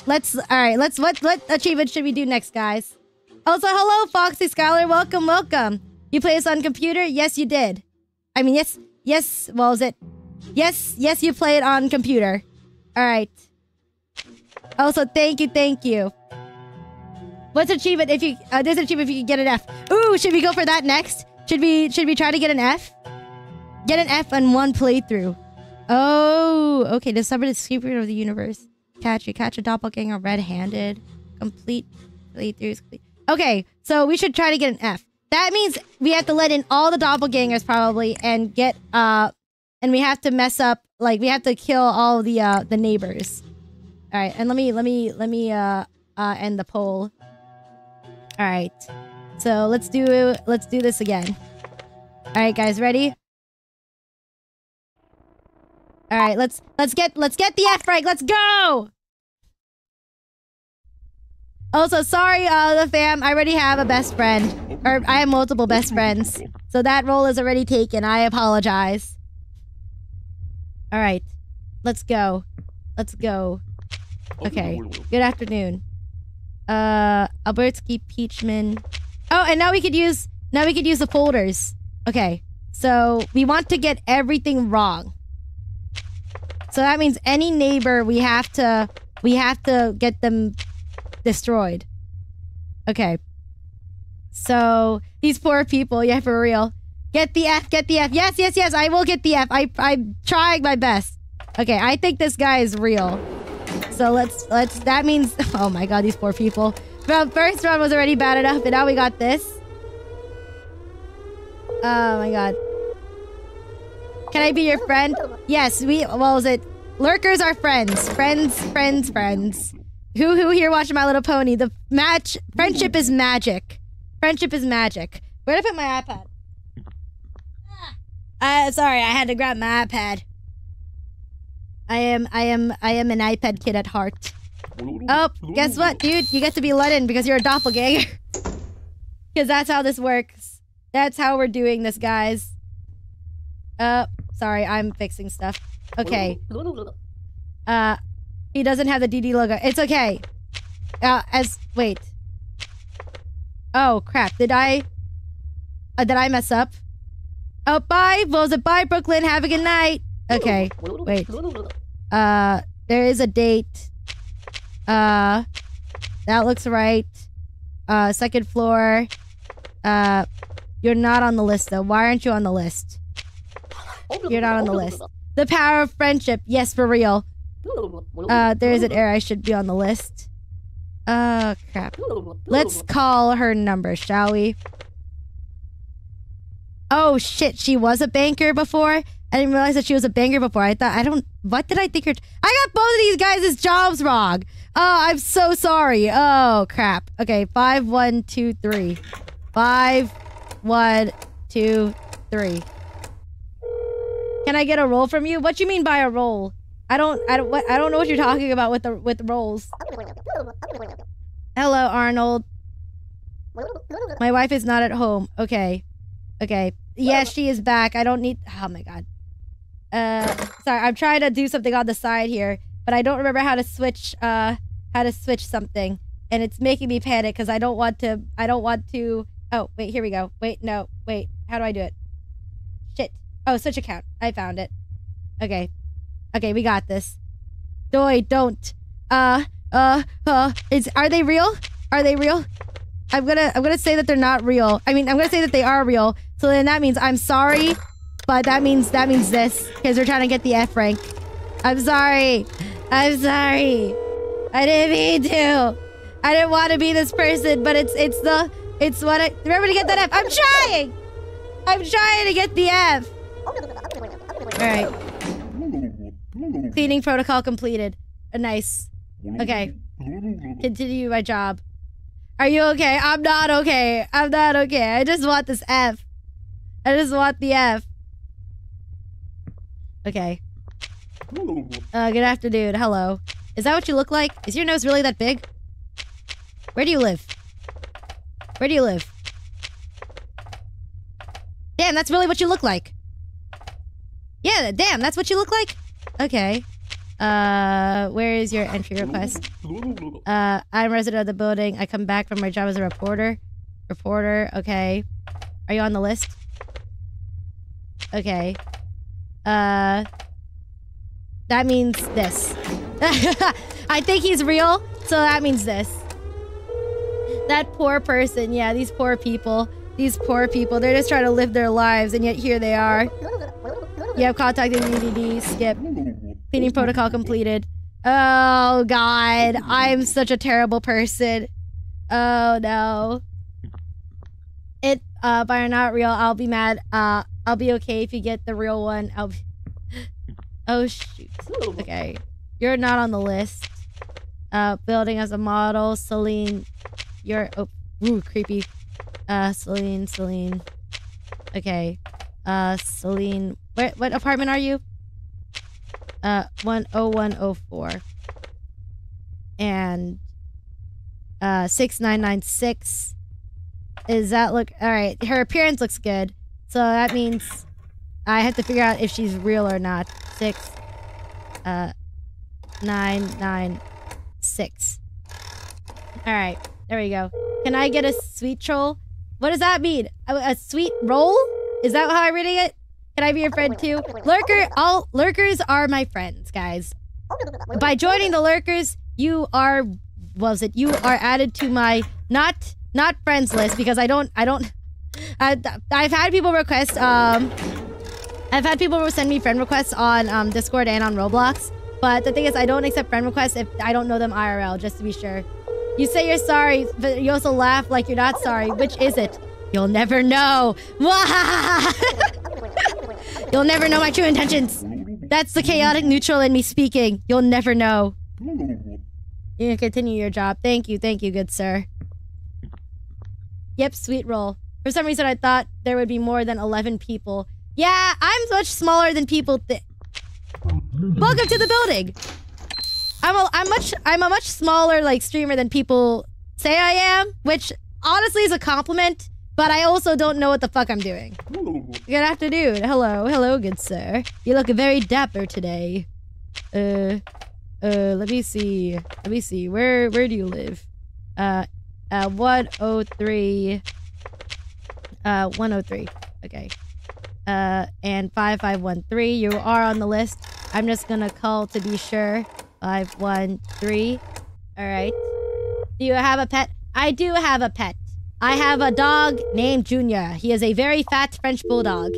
Let's. All right. Let's. What. What achievement should we do next, guys? Also, hello, Foxy Scholar. Welcome, welcome. You play this on computer? Yes, you did. I mean, yes, yes. What was it? Yes, yes. You play it on computer. All right. Also, thank you, thank you. What's achievement? If you uh, this achievement, if you can get an F. Ooh, should we go for that next? Should we? Should we try to get an F? Get an F on one playthrough. Oh, okay. Discover the secret of the universe. Catch you. Catch a doppelganger red-handed. Complete playthroughs. Okay, so we should try to get an F. That means we have to let in all the doppelgangers probably, and get uh, and we have to mess up. Like we have to kill all the uh the neighbors. All right, and let me let me let me uh uh end the poll. All right, so let's do let's do this again. All right, guys, ready? All right, let's let's get let's get the F right. Let's go. Also, sorry, uh, the fam. I already have a best friend, or I have multiple best friends, so that role is already taken. I apologize. All right, let's go. Let's go. Okay. Good afternoon. Uh, Albertsky Peachman. Oh, and now we could use now we could use the folders. Okay, so we want to get everything wrong. So that means any neighbor we have to we have to get them destroyed. Okay. So these poor people, yeah, for real. Get the F, get the F. Yes, yes, yes, I will get the F. I I'm trying my best. Okay, I think this guy is real. So let's let's that means oh my god, these poor people. Well, first round was already bad enough, and now we got this. Oh my god. Can I be your friend? Yes, we... What was it? Lurkers are friends. Friends, friends, friends. Who, who here watching My Little Pony? The match... Friendship is magic. Friendship is magic. Where did I put my iPad? Uh, sorry, I had to grab my iPad. I am... I am... I am an iPad kid at heart. Oh, guess what, dude? You get to be let in because you're a doppelganger. Because that's how this works. That's how we're doing this, guys. Uh... Sorry, I'm fixing stuff. Okay. Uh, he doesn't have the D D logo. It's okay. Uh, as wait. Oh crap! Did I? Uh, did I mess up? Oh, bye. Was it bye, Brooklyn? Have a good night. Okay. Wait. Uh, there is a date. Uh, that looks right. Uh, second floor. Uh, you're not on the list though. Why aren't you on the list? You're not on the list. The power of friendship. Yes, for real. Uh, there is an error. I should be on the list. Oh, crap. Let's call her number, shall we? Oh, shit. She was a banker before? I didn't realize that she was a banker before. I thought, I don't... What did I think her... I got both of these guys' jobs wrong. I'm so sorry. Oh, crap. Okay, five, one, two, three. Five, one, two, three. Can I get a roll from you? What you mean by a roll? I don't, I don't, what, I don't know what you're talking about with the with rolls. Hello, Arnold. My wife is not at home. Okay, okay. Yes, she is back. I don't need. Oh my god. Uh, sorry. I'm trying to do something on the side here, but I don't remember how to switch. Uh, how to switch something, and it's making me panic because I don't want to. I don't want to. Oh wait, here we go. Wait, no, wait. How do I do it? Shit. Oh, switch account. I found it. Okay. Okay, we got this. Doi, don't. Uh, uh, uh. Is are they real? Are they real? I'm gonna, I'm gonna say that they're not real. I mean, I'm gonna say that they are real. So then that means I'm sorry, but that means that means this because we're trying to get the F rank. I'm sorry. I'm sorry. I didn't mean to. I didn't want to be this person, but it's, it's the, it's what I remember to get that F. I'm trying. I'm trying to get the F. All right. Cleaning protocol completed. Uh, nice. Okay. Continue my job. Are you okay? I'm not okay. I'm not okay. I just want this F. I just want the F. Okay. Uh, good afternoon. Hello. Is that what you look like? Is your nose really that big? Where do you live? Where do you live? Damn, that's really what you look like. Yeah, damn, that's what you look like? Okay. Uh, where is your entry request? Uh, I'm resident of the building. I come back from my job as a reporter. Reporter, okay. Are you on the list? Okay. Uh, that means this. I think he's real, so that means this. That poor person, yeah, these poor people. These poor people, they're just trying to live their lives, and yet here they are. You have contacted D D D, skip. Cleaning protocol completed. Oh, God. I'm such a terrible person. Oh, no. It, uh, if I'm not real, I'll be mad. Uh, I'll be okay if you get the real one. I'll be... Oh, shoot. Okay. You're not on the list. Uh, building as a model. Celine, you're... Oh, ooh, creepy. Uh, Celine, Celine. Okay. Uh, Celine... Where, what apartment are you? Uh, one oh one oh four. And... Uh, six nine nine six. Is that look... Alright, her appearance looks good. So that means... I have to figure out if she's real or not. Six... Uh... Nine, nine... Six. Alright, there we go. Can I get a sweet troll? What does that mean? A, a sweet roll? Is that how I'm reading it? Can I be your friend too? Lurker, all lurkers are my friends, guys. By joining the lurkers, you are, what was it? You are added to my not not friends list because I don't I don't. I, I've had people request. Um, I've had people send me friend requests on um, Discord and on Roblox. But the thing is, I don't accept friend requests if I don't know them I R L. Just to be sure. You say you're sorry, but you also laugh like you're not sorry. Which is it? You'll never know. You'll never know my true intentions. That's the chaotic neutral in me speaking. You'll never know. You can continue your job. Thank you, thank you, good sir. Yep, sweet roll. For some reason, I thought there would be more than eleven people. Yeah, I'm much smaller than people think. Welcome to the building. I'm a, I'm much, I'm a much smaller like streamer than people say I am, which honestly is a compliment. But I also don't know what the fuck I'm doing. Good afternoon. Hello. Hello, good sir. You look very dapper today. Uh, uh, let me see. Let me see. Where, where do you live? Uh, uh, one oh three. Uh, one oh three. Okay. Uh, and five five one three. You are on the list. I'm just gonna call to be sure. five one three. Alright. Do you have a pet? I do have a pet. I have a dog named Junior. He is a very fat French bulldog.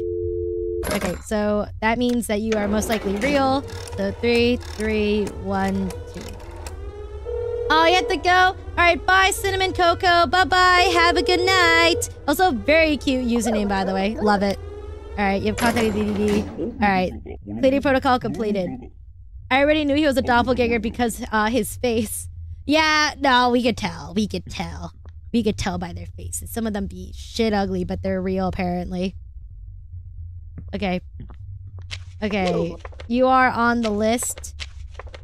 Okay, so that means that you are most likely real. So three, three, one, two. Oh, you have to go? All right, bye, Cinnamon Cocoa. Bye-bye. Have a good night. Also, very cute username, by the way. Love it. All right, you have contacted D D D. All right, cleaning protocol completed. I already knew he was a doppelganger because uh, his face. Yeah, no, we could tell. We could tell. We could tell by their faces. Some of them be shit ugly, but they're real, apparently. Okay. Okay. Whoa. You are on the list.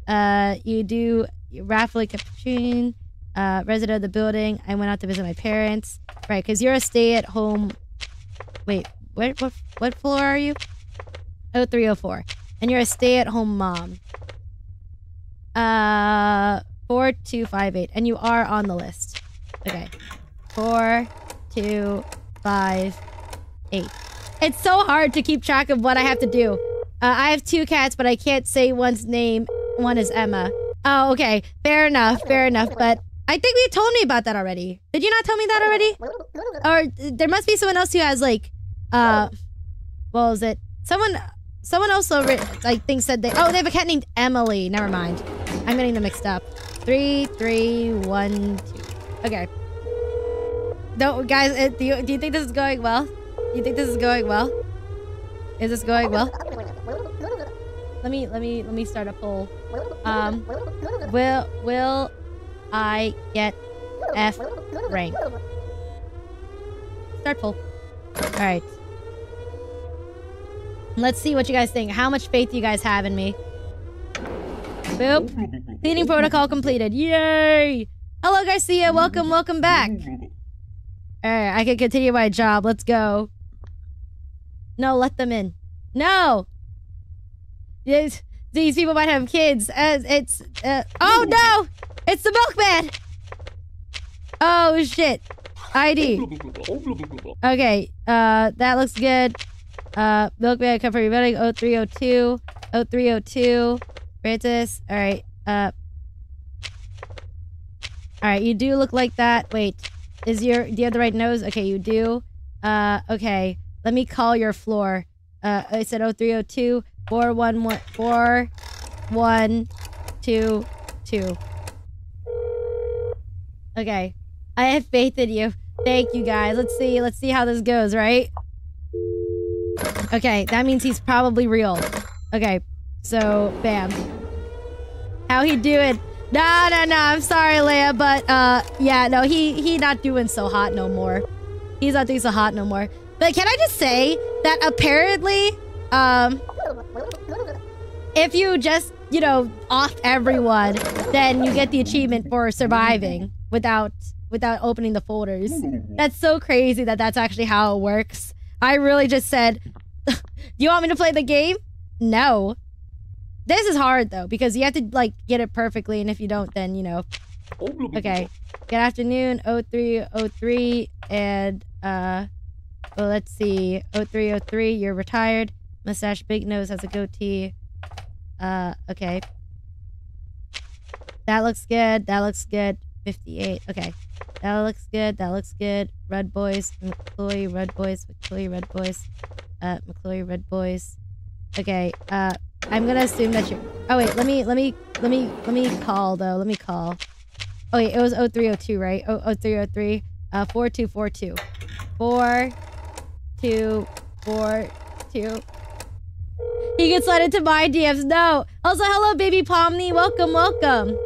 Uh, you do Raffly Capuchin, uh, resident of the building. I went out to visit my parents. Right, because you're a stay-at-home... Wait, what, what, what floor are you? oh three oh four. And you're a stay-at-home mom. Uh, four two five eight. And you are on the list. Okay. four two five eight. It's so hard to keep track of what I have to do. Uh, I have two cats, but I can't say one's name. One is Emma. Oh, okay. Fair enough. Fair enough. But I think you told me about that already. Did you not tell me that already? Or there must be someone else who has, like, uh, what was it? Someone, someone else, like, thinks that they, oh, they have a cat named Emily. Never mind. I'm getting them mixed up. Three, three, one, two. Okay. No, guys, do you, do you think this is going well? You think this is going well? Is this going well? Let me let me let me start a poll. Um, will will I get F rank? Start poll. All right. Let's see what you guys think. How much faith do you guys have in me? Boop. Cleaning protocol completed. Yay! Hello, Garcia. Welcome, welcome back. All right, I can continue my job. Let's go. No, let them in. No! It's, these people might have kids. Uh, it's... Uh, oh, no! It's the milkman! Oh, shit. I D. Okay, uh, that looks good. Uh, milkman, come for your building. oh three oh two. oh three oh two. Francis. Alright, uh... Alright, you do look like that. Wait. Is your... Do you have the right nose? Okay, you do. Uh, okay. Let me call your floor. Uh, I said oh three oh two, four one one, four one two two. Okay. I have faith in you. Thank you, guys. Let's see. Let's see how this goes, right? Okay. That means he's probably real. Okay. So, bam. How he doing? No, no, no. I'm sorry, Leia, but, uh, yeah, no, he, he not doing so hot no more. He's not doing so hot no more. But can I just say that apparently, um, if you just, you know, off everyone, then you get the achievement for surviving without without opening the folders. That's so crazy that that's actually how it works. I really just said, do you want me to play the game? No. This is hard, though, because you have to, like, get it perfectly, and if you don't, then, you know. Okay. Good afternoon, oh three oh three, and, uh... well, let's see. oh three oh three, you're retired. Mustache, big nose, has a goatee. Uh, okay. That looks good. That looks good. fifty-eight. Okay. That looks good. That looks good. Red boys. McCloy, red boys. McCloy, red boys. Uh, McCloy, red boys. Okay. Uh, I'm gonna assume that you're... Oh, wait. Let me, let me, let me, let me call, though. Let me call. Oh, wait. It was oh three oh two, right? Oh, oh three oh three. Uh, four two four two. four... Two, four, two. He gets led into my D Ms. No. Also, hello, baby Pomni. Welcome, welcome.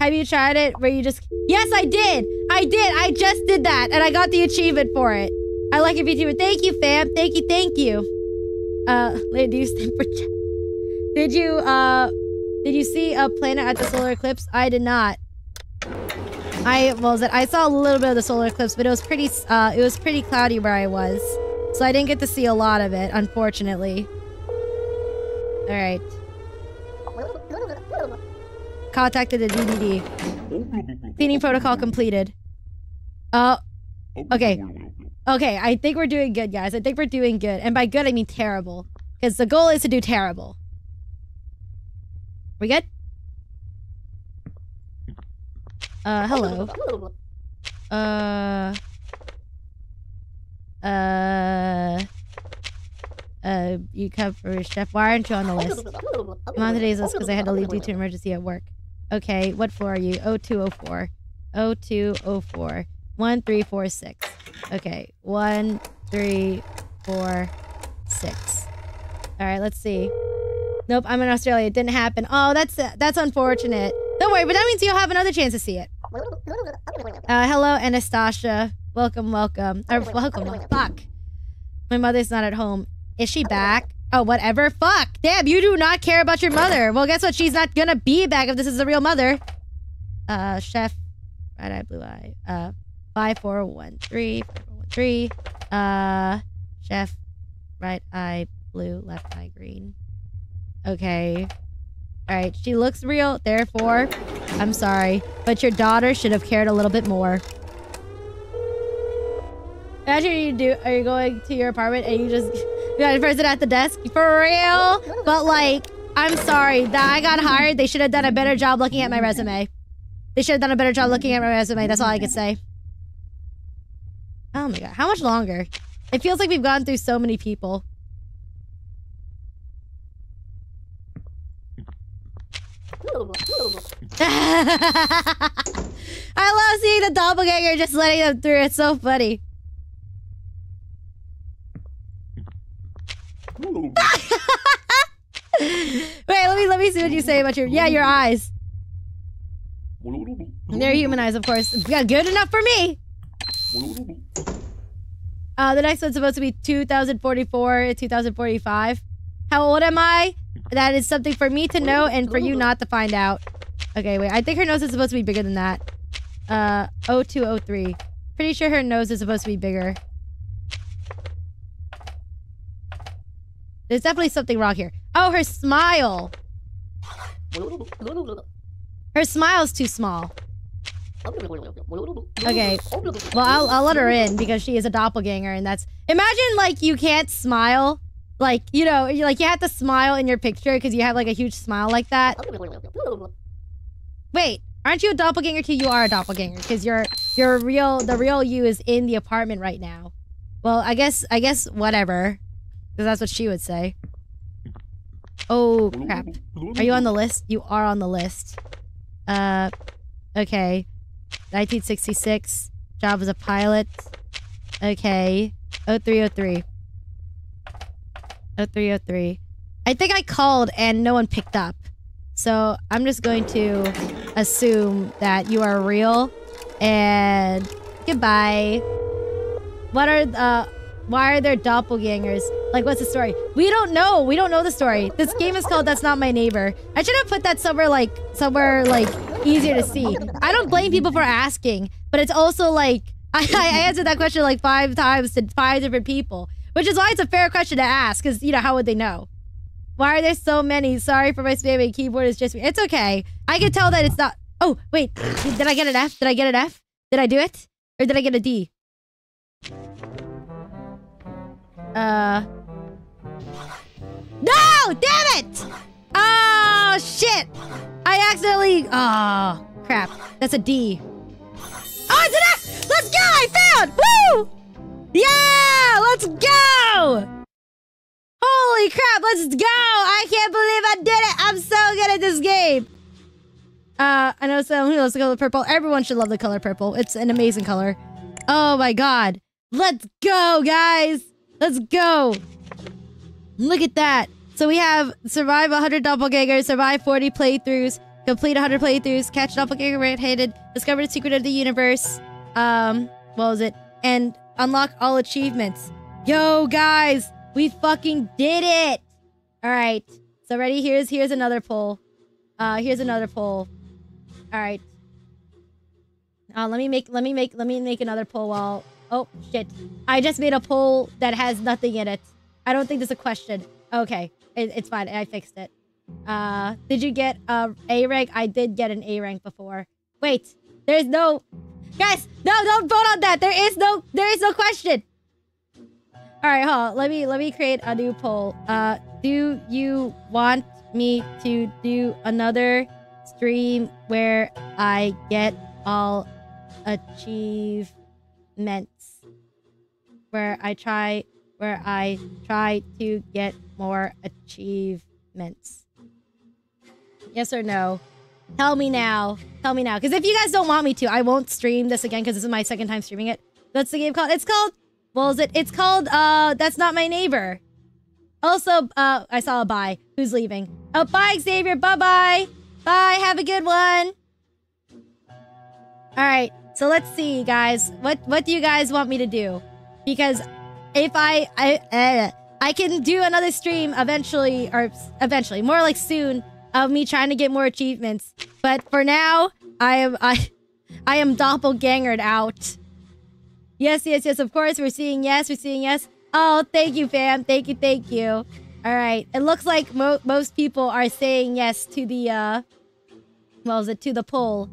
Have you tried it? Where you just? Yes, I did. I did. I just did that, and I got the achievement for it. I like your VTuber. Thank you, fam. Thank you, thank you. Uh, did you for? Did you uh? Did you see a planet at the solar eclipse? I did not. I well, was it? I saw a little bit of the solar eclipse, but it was pretty. Uh, it was pretty cloudy where I was. So I didn't get to see a lot of it, unfortunately. Alright. Contacted the D D D. Cleaning protocol completed. Oh. Okay. Okay, I think we're doing good, guys. I think we're doing good. And by good, I mean terrible. Because the goal is to do terrible. We good? Uh, hello. Uh... Uh, uh, you come for chef. Why aren't you on the list? I'm on today's list because I had to leave due to an emergency at work. Okay, what floor are you? oh two oh four. oh two oh four. one three four six. Okay, one three four six. Alright, let's see. Nope, I'm in Australia. It didn't happen. Oh, that's, uh, that's unfortunate. Don't worry, but that means you'll have another chance to see it. Uh, hello, Anastasia. Welcome, welcome. Or, welcome. Fuck. My mother's not at home. Is she back? Oh, whatever. Fuck. Damn, you do not care about your mother. Well, guess what? She's not gonna be back if this is the real mother. Uh, chef. Right eye, blue eye. Uh, five, four, one, three, four, one, three. Uh, chef. Right eye, blue. Left eye, green. Okay. Alright, she looks real, therefore, I'm sorry, but your daughter should have cared a little bit more. Imagine you do, are you going to your apartment and you just got a person at the desk? For real? But like, I'm sorry, that I got hired, they should have done a better job looking at my resume. They should have done a better job looking at my resume, that's all I could say. Oh my god, how much longer? It feels like we've gone through so many people. I love seeing the doppelganger just letting them through. It's so funny. Wait, let me let me see what you say about your yeah your eyes. They're human eyes, of course. Yeah, good enough for me. Uh, the next one's supposed to be two thousand forty-four, two thousand forty-five. How old am I? That is something for me to know and for you not to find out. Okay, wait. I think her nose is supposed to be bigger than that. Uh, oh two oh three. Pretty sure her nose is supposed to be bigger. There's definitely something wrong here. Oh, her smile. Her smile's too small. Okay. Well, I'll, I'll let her in because she is a doppelganger and that's... Imagine, like, you can't smile... Like, you know, you like you have to smile in your picture because you have like a huge smile like that. Wait, aren't you a doppelganger too? You are a doppelganger because you're you're real. The real you is in the apartment right now. Well, I guess I guess whatever, because that's what she would say. Oh crap! Are you on the list? You are on the list. Uh, okay. nineteen sixty-six. Job as a pilot. Okay. oh three oh three. oh three oh three. I think I called and no one picked up. So I'm just going to assume that you are real. And goodbye. What are uh why are there doppelgangers? Like, what's the story? We don't know. We don't know the story. This game is called That's Not My Neighbor. I should have put that somewhere like somewhere like easier to see. I don't blame people for asking, but it's also like I, I answered that question like five times to five different people. Which is why it's a fair question to ask, because, you know, how would they know? Why are there so many? Sorry for my spammy keyboard, is just me. It's okay. I can tell that it's not... Oh, wait. Did I get an F? Did I get an F? Did I do it? Or did I get a D? Uh... No! Damn it! Oh, shit! I accidentally... Oh, crap. That's a D. Oh, it's an F! Let's go! I found! Woo! Yeah! Let's go! Holy crap, let's go! I can't believe I did it! I'm so good at this game! Uh, I know someone who loves the color purple. Everyone should love the color purple. It's an amazing color. Oh my god. Let's go, guys! Let's go! Look at that. So we have survive one hundred doppelgangers, survive forty playthroughs, complete one hundred playthroughs, catch doppelganger red-handed, discover the secret of the universe. Um, what was it? And... Unlock all achievements. Yo, guys, we fucking did it! All right, so ready? Here's here's another poll. Uh, here's another poll. All right. Uh, let me make let me make let me make another poll. While oh shit, I just made a poll that has nothing in it. I don't think there's a question. Okay, it, it's fine. I fixed it. Uh, did you get a A rank? I did get an A rank before. Wait, there's no. Guys, no, don't vote on that. There is no, there is no question. All right, hold on. Let me, let me create a new poll. Uh, do you want me to do another stream where I get all achievements? Where I try, where I try to get more achievements? Yes or no? Tell me now. Tell me now. Because if you guys don't want me to, I won't stream this again because this is my second time streaming it. What's the game called? It's called... Well, is it? It's called, uh... That's Not My Neighbor. Also, uh... I saw a bye. Who's leaving? Oh, bye, Xavier. Bye-bye. Bye, have a good one. Alright, so let's see, guys. What what do you guys want me to do? Because if I... I eh, I can do another stream eventually, or eventually, more like soon, of me trying to get more achievements. But for now, I am... I, I am doppelgangered out. Yes, yes, yes, of course, we're seeing yes, we're seeing yes. Oh, thank you, fam. Thank you, thank you. Alright, it looks like mo most people are saying yes to the, uh... Well, is it to the poll?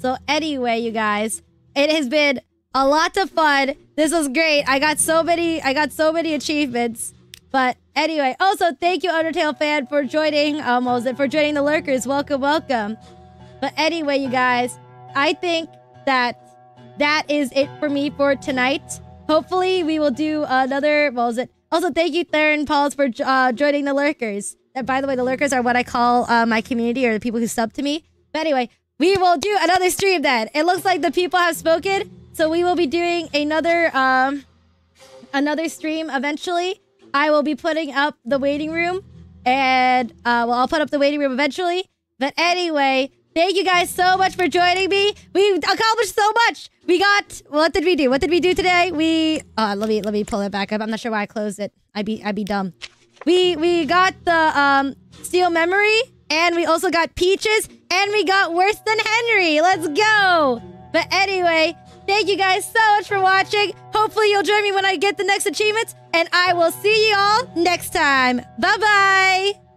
So anyway, you guys, it has been a lot of fun. This was great. I got so many, I got so many achievements. But anyway, also thank you, Undertale fan, for joining. Um, what was it? For joining the lurkers. Welcome, welcome. But anyway, you guys, I think that that is it for me for tonight. Hopefully, we will do another. What was it? Also, thank you, Theron Pauls, for uh, joining the lurkers. And by the way, the lurkers are what I call uh, my community, or the people who sub to me. But anyway. We will do another stream then. It looks like the people have spoken, so we will be doing another um, another stream eventually. I will be putting up the waiting room, and uh, well, I'll put up the waiting room eventually. But anyway, thank you guys so much for joining me. We accomplished so much. We got what did we do? What did we do today? We uh, let me let me pull it back up. I'm not sure why I closed it. I'd be I'd be dumb. We we got the um, Steel Memory. And we also got Peaches, and we got Worse Than Henry. Let's go! But anyway, thank you guys so much for watching. Hopefully you'll join me when I get the next achievements, and I will see you all next time. Bye-bye!